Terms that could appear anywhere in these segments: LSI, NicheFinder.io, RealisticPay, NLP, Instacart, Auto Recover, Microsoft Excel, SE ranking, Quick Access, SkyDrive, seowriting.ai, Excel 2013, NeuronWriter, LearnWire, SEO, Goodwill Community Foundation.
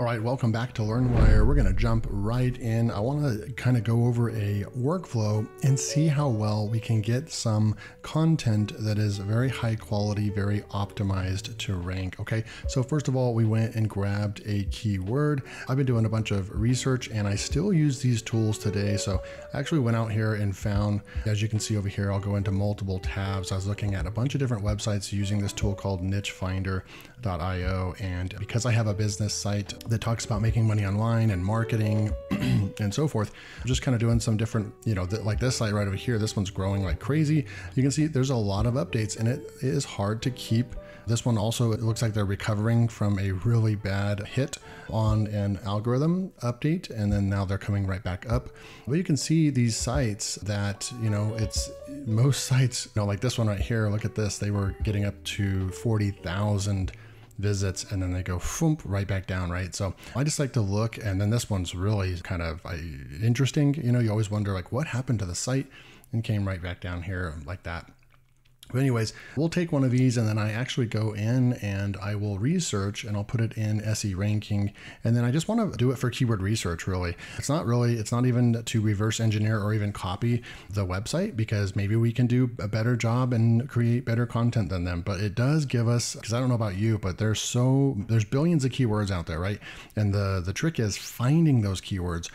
All right, welcome back to LearnWire. We're gonna jump right in. I wanna kind of go over a workflow and see how well we can get some content that is very high quality, very optimized to rank, okay? So first of all, we went and grabbed a keyword. I've been doing a bunch of research and I still use these tools today. So I actually went out here and found, as you can see over here, I'll go into multiple tabs. I was looking at a bunch of different websites using this tool called NicheFinder.io. And because I have a business site that talks about making money online and marketing and so forth, I'm just kind of doing some different, you know, like this site right over here, this one's growing like crazy. You can see there's a lot of updates and it is hard to keep. This one also, it looks like they're recovering from a really bad hit on an algorithm update. And then now they're coming right back up. But you can see these sites that, you know, it's most sites, you know, like this one right here, look at this, they were getting up to 40,000 visits and then they go foomp right back down, right? So I just like to look, and then this one's really kind of interesting. You know, you always wonder like what happened to the site and came right back down here like that. But anyways, we'll take one of these and then I actually go in and I will research and I'll put it in SE ranking. And then I just want to do it for keyword research, really. It's not even to reverse engineer or even copy the website, because maybe we can do a better job and create better content than them. But it does give us, because I don't know about you, but there's billions of keywords out there, right? And the trick is finding those keywords.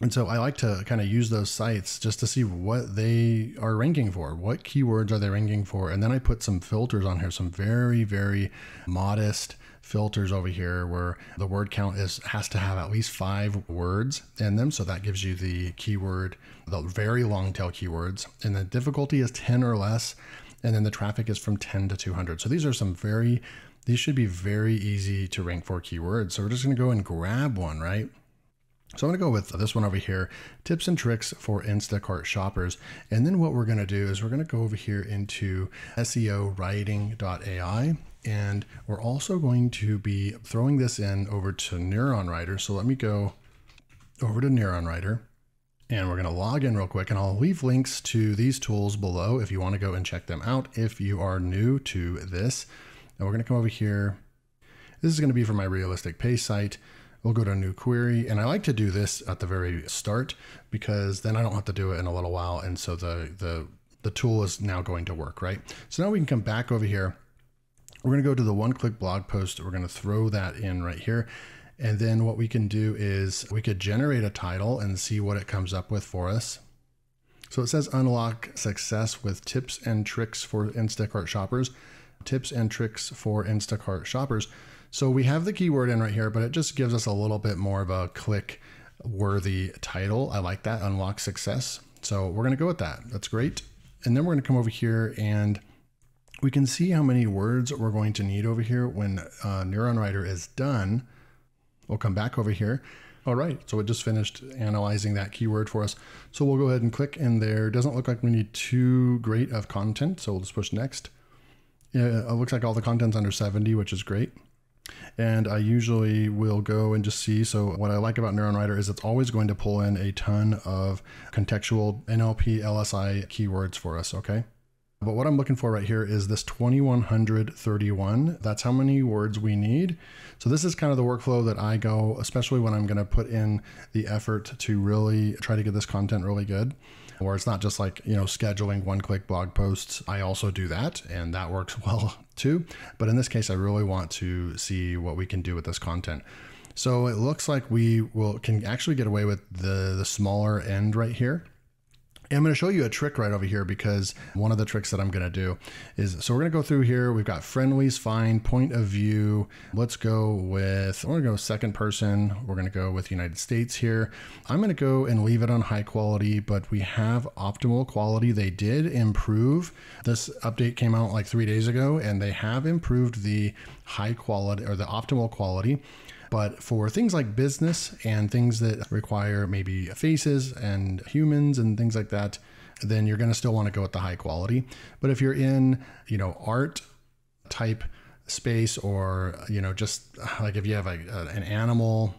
And so I like to kind of use those sites just to see what they are ranking for, what keywords are they ranking for. And then I put some filters on here, some very, very modest filters over here where the word count has to have at least 5 words in them. So that gives you the keyword, the very long tail keywords. And the difficulty is 10 or less. And then the traffic is from 10 to 200. So these are some very, these should be very easy to rank for keywords. So we're just going to go and grab one, right? So I'm gonna go with this one over here, tips and tricks for Instacart shoppers. And then what we're gonna do is we're gonna go over here into seowriting.ai. And we're also going to be throwing this in over to NeuronWriter. So let me go over to NeuronWriter and we're gonna log in real quick, and I'll leave links to these tools below if you wanna go and check them out if you are new to this. And we're gonna come over here. This is gonna be for my RealisticPay site. We'll go to a new query. And I like to do this at the very start because then I don't have to do it in a little while. And so the tool is now going to work, right? So now we can come back over here. We're gonna go to the one-click blog post. We're gonna throw that in right here. And then what we can do is we could generate a title and see what it comes up with for us. So it says unlock success with tips and tricks for Instacart shoppers. Tips and tricks for Instacart shoppers. So we have the keyword in right here, but it just gives us a little bit more of a click-worthy title. I like that, unlock success. So we're gonna go with that, that's great. And then we're gonna come over here and we can see how many words we're going to need over here when NeuronWriter is done. We'll come back over here. All right, so it just finished analyzing that keyword for us. So we'll go ahead and click in there. Doesn't look like we need too great of content, so we'll just push next. Yeah, it looks like all the content's under 70, which is great. And I usually will go and just see. So what I like about NeuronWriter is it's always going to pull in a ton of contextual NLP, LSI keywords for us, okay? But what I'm looking for right here is this 2131. That's how many words we need. So this is kind of the workflow that I go, especially when I'm gonna put in the effort to really try to get this content really good. Or it's not just like, you know, scheduling one-click blog posts. I also do that, and that works well too. But in this case, I really want to see what we can do with this content. So it looks like we can actually get away with the smaller end right here. And I'm going to show you a trick right over here, because one of the tricks that I'm going to do is, so we're going to go through here. We've got friendlies, fine, point of view. Let's go with, we're going to go second person. We're going to go with United States here. I'm going to go and leave it on high quality, but we have optimal quality. They did improve. This update came out like 3 days ago, and they have improved the high quality or the optimal quality. But for things like business and things that require maybe faces and humans and things like that, then you're going to still want to go with the high quality. But if you're in, you know, art type space, or, you know, just like if you have an animal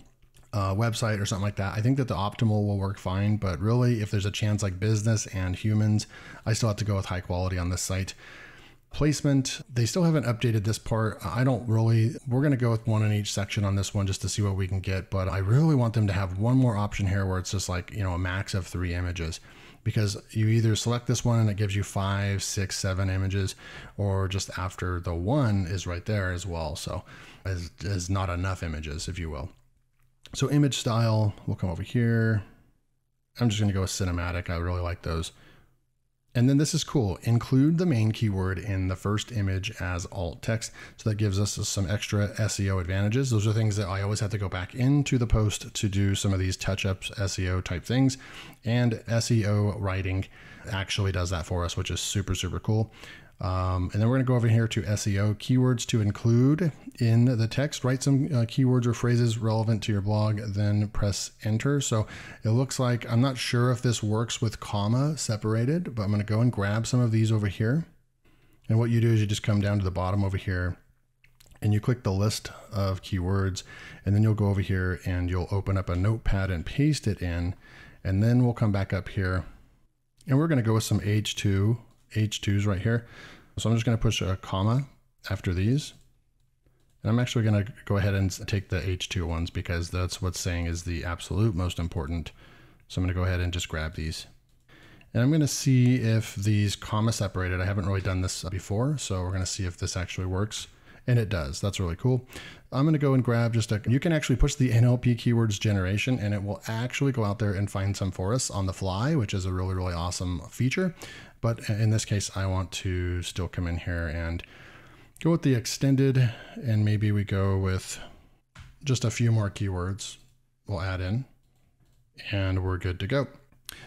website or something like that, I think that the optimal will work fine. But really, if there's a chance like business and humans, I still have to go with high quality on this site. placement. They still haven't updated this part. We're going to go with one in each section on this one just to see what we can get. But I really want them to have one more option here where it's just like, you know, a max of 3 images, because you either select this one and it gives you 5, 6, 7 images, or just after the one is right there as well. So it's not enough images, if you will. So image style, we'll come over here. I'm just going to go with cinematic. I really like those. And then this is cool. Include the main keyword in the first image as alt text. So that gives us some extra SEO advantages. Those are things that I always have to go back into the post to do some of these touch-ups, SEO type things. And SEO writing actually does that for us, which is super, super cool. And then we're going to go over here to SEO keywords to include in the text. Write some keywords or phrases relevant to your blog, then press enter. So it looks like, I'm not sure if this works with comma separated, but I'm going to go and grab some of these over here. And what you do is you just come down to the bottom over here and you click the list of keywords, and then you'll go over here and you'll open up a notepad and paste it in. And then we'll come back up here and we're going to go with some H2s right here. So I'm just going to push a comma after these. And I'm actually going to go ahead and take the H2 ones because that's what's saying is the absolute most important. So I'm going to go ahead and just grab these. And I'm going to see if these comma separated. I haven't really done this before, so we're going to see if this actually works. And it does. That's really cool. I'm going to go and grab you can actually push the NLP keywords generation and it will actually go out there and find some for us on the fly, which is a really, really awesome feature. But in this case, I want to still come in here and go with the extended, and maybe we go with just a few more keywords we'll add in, and we're good to go.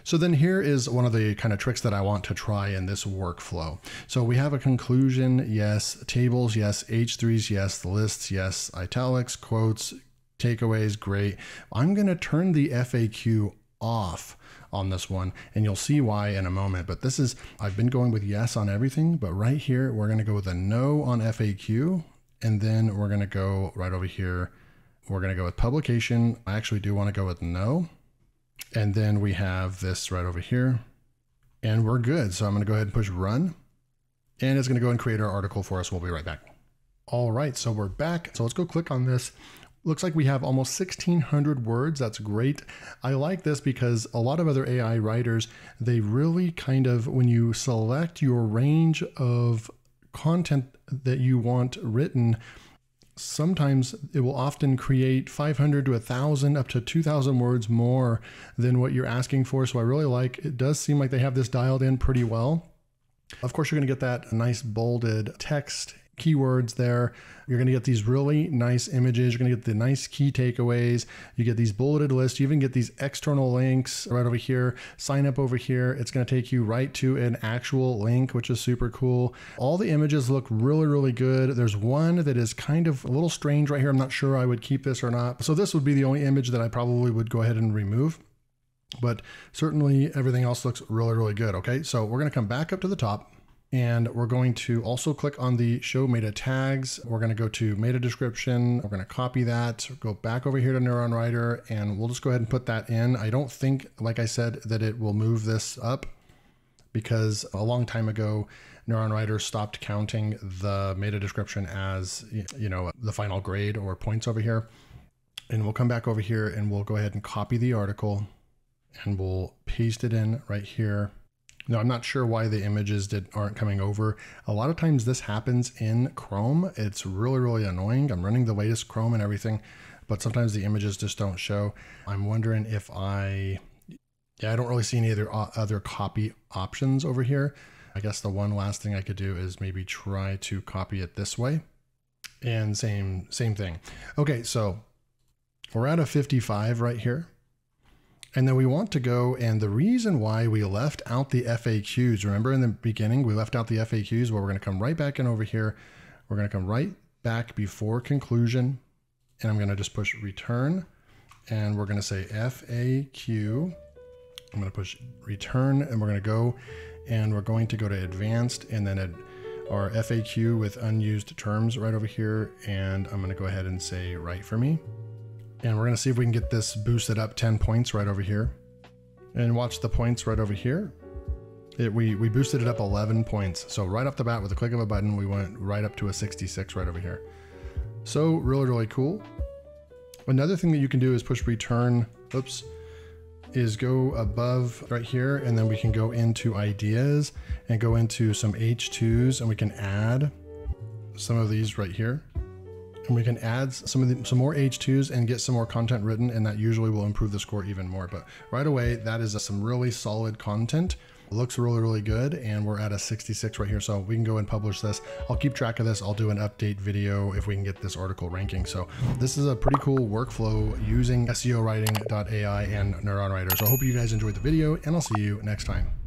So then here is one of the kind of tricks that I want to try in this workflow. So we have a conclusion, yes, tables, yes, H3s, yes, lists, yes, italics, quotes, takeaways, great. I'm going to turn the FAQ off on this one, and you'll see why in a moment. But this is, I've been going with yes on everything, but right here, we're going to go with a no on FAQ, and then we're going to go right over here. We're going to go with publication. I actually do want to go with no. And then we have this right over here and we're good. So I'm going to go ahead and push run, and it's going to go and create our article for us. We'll be right back. All right, so we're back. So let's go click on this. Looks like we have almost 1,600 words. That's great. I like this because a lot of other AI writers, they really kind of, when you select your range of content that you want written, sometimes it will often create 500 to 1,000 up to 2,000 words more than what you're asking for. So I really like, it does seem like they have this dialed in pretty well. Of course, you're going to get that nice bolded text keywords there. You're going to get these really nice images. You're going to get the nice key takeaways. You get these bulleted lists. You even get these external links right over here. Sign up over here. It's going to take you right to an actual link, which is super cool. All the images look really, really good. There's one that is kind of a little strange right here. I'm not sure I would keep this or not. So this would be the only image that I probably would go ahead and remove. But certainly everything else looks really, really good. Okay, so we're going to come back up to the top. And we're going to also click on the show meta tags. We're going to go to meta description. We're going to copy that, go back over here to NeuronWriter, and we'll just go ahead and put that in. I don't think, like I said, that it will move this up because a long time ago, NeuronWriter stopped counting the meta description as, you know, the final grade or points over here. And we'll come back over here and we'll go ahead and copy the article and we'll paste it in right here. Now, I'm not sure why the images aren't coming over. A lot of times this happens in Chrome. It's really, really annoying. I'm running the latest Chrome and everything, but sometimes the images just don't show. I'm wondering if I don't really see any other copy options over here. I guess the one last thing I could do is maybe try to copy it this way, and same thing. Okay, so we're at a 55 right here. And then we want to go, and the reason why we left out the FAQs, remember in the beginning, we left out the FAQs. Well, we're going to come right back in over here. We're going to come right back before conclusion, and I'm going to just push return, and we're going to say FAQ. I'm going to push return, and we're going to go, and we're going to go to advanced, and then our FAQ with unused terms right over here, and I'm going to go ahead and say write for me. And we're going to see if we can get this boosted up 10 points right over here, and watch the points right over here. We boosted it up 11 points. So right off the bat, with a click of a button, we went right up to a 66 right over here. So really cool. Another thing that you can do is push return, is go above right here, and then we can go into ideas and go into some H2s, and we can add some of these right here. And we can add some more H2s and get some more content written, and that usually will improve the score even more. But right away, that is some really solid content. It looks really good, and we're at a 66 right here, so we can go and publish this. I'll keep track of this. I'll do an update video if we can get this article ranking. So this is a pretty cool workflow using SEOwriting.ai and NeuronWriter. So I hope you guys enjoyed the video, and I'll see you next time.